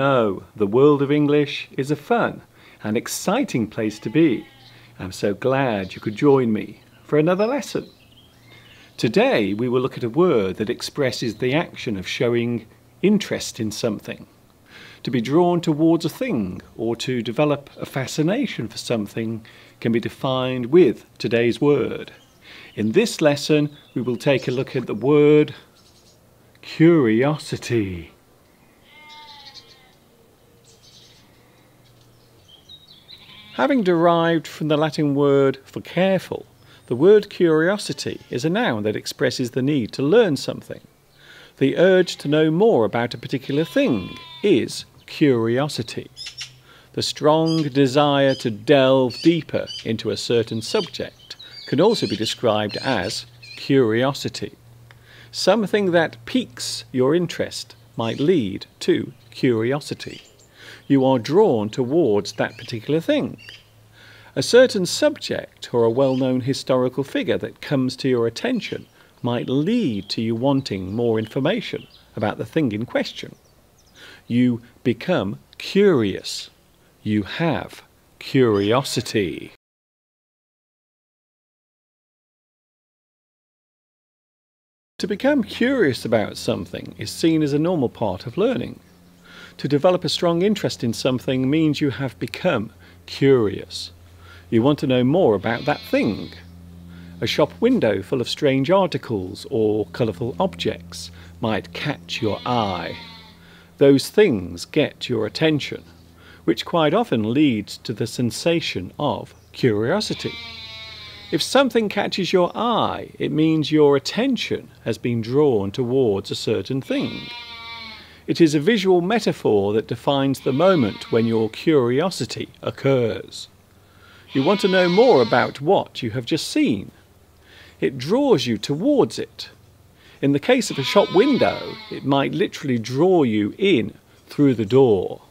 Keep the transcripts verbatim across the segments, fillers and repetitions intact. know, the world of English is a fun and exciting place to be. I'm so glad you could join me for another lesson. Today we will look at a word that expresses the action of showing interest in something. To be drawn towards a thing or to develop a fascination for something can be defined with today's word. In this lesson we will take a look at the word curiosity. Having derived from the Latin word for careful, the word curiosity is a noun that expresses the need to learn something. The urge to know more about a particular thing is curiosity. The strong desire to delve deeper into a certain subject can also be described as curiosity. Something that piques your interest might lead to curiosity. You are drawn towards that particular thing. A certain subject or a well-known historical figure that comes to your attention might lead to you wanting more information about the thing in question. You become curious. You have curiosity. To become curious about something is seen as a normal part of learning. To develop a strong interest in something means you have become curious. You want to know more about that thing. A shop window full of strange articles or colourful objects might catch your eye. Those things get your attention, which quite often leads to the sensation of curiosity. If something catches your eye, it means your attention has been drawn towards a certain thing. It is a visual metaphor that defines the moment when your curiosity occurs. You want to know more about what you have just seen. It draws you towards it. In the case of a shop window, it might literally draw you in through the door.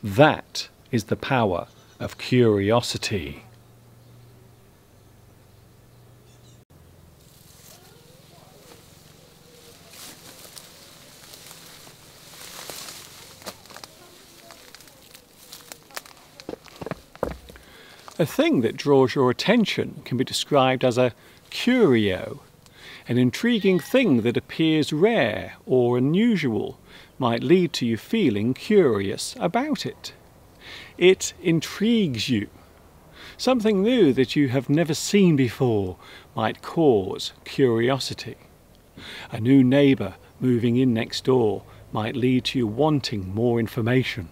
That is the power of curiosity. A thing that draws your attention can be described as a curio. An intriguing thing that appears rare or unusual might lead to you feeling curious about it. It intrigues you. Something new that you have never seen before might cause curiosity. A new neighbour moving in next door might lead to you wanting more information.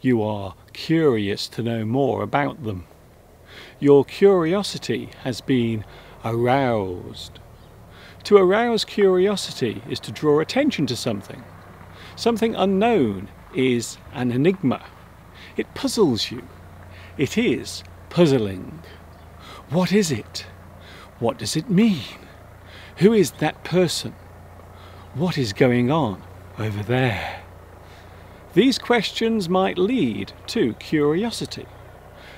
You are curious to know more about them. Your curiosity has been aroused. To arouse curiosity is to draw attention to something. Something unknown is an enigma. It puzzles you. It is puzzling. What is it? What does it mean? Who is that person? What is going on over there? These questions might lead to curiosity.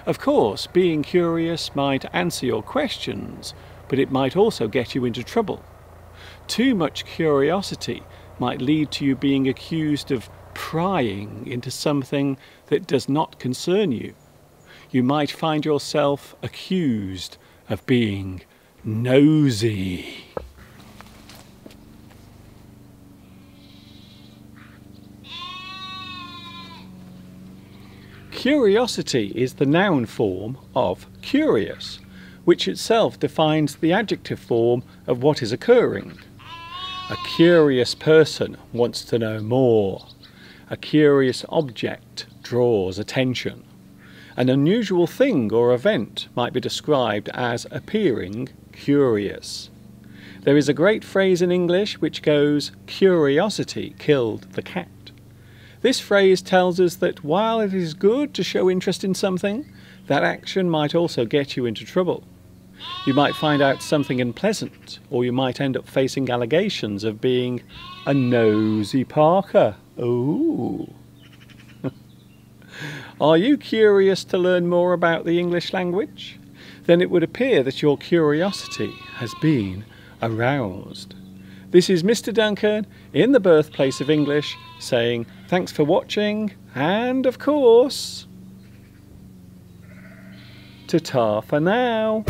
Of course, being curious might answer your questions, but it might also get you into trouble. Too much curiosity might lead to you being accused of prying into something that does not concern you. You might find yourself accused of being nosy. Curiosity is the noun form of curious, which itself defines the adjective form of what is occurring. A curious person wants to know more. A curious object draws attention. An unusual thing or event might be described as appearing curious. There is a great phrase in English which goes, "Curiosity killed the cat." This phrase tells us that while it is good to show interest in something, that action might also get you into trouble. You might find out something unpleasant, or you might end up facing allegations of being a nosy Parker. Ooh. Are you curious to learn more about the English language? Then it would appear that your curiosity has been aroused. This is Mr Duncan in the birthplace of English saying thanks for watching and, of course, ta-ta for now.